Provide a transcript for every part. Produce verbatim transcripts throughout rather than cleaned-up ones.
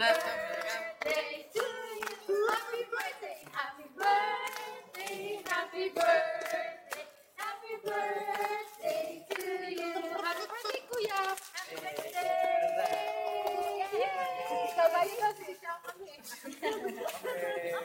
birthday to you. Happy birthday, happy birthday, happy birthday, happy birthday to you. Happy birthday, Kuya. Happy birthday. Yay! Kabayo na si Chamami. Okay.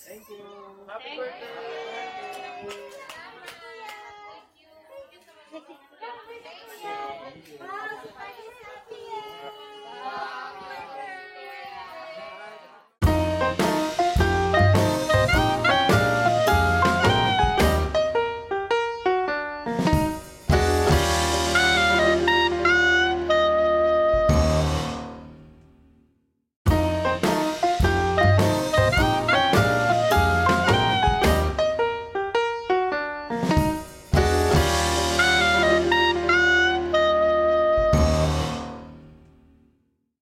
Thank you. Thank you. Thank you.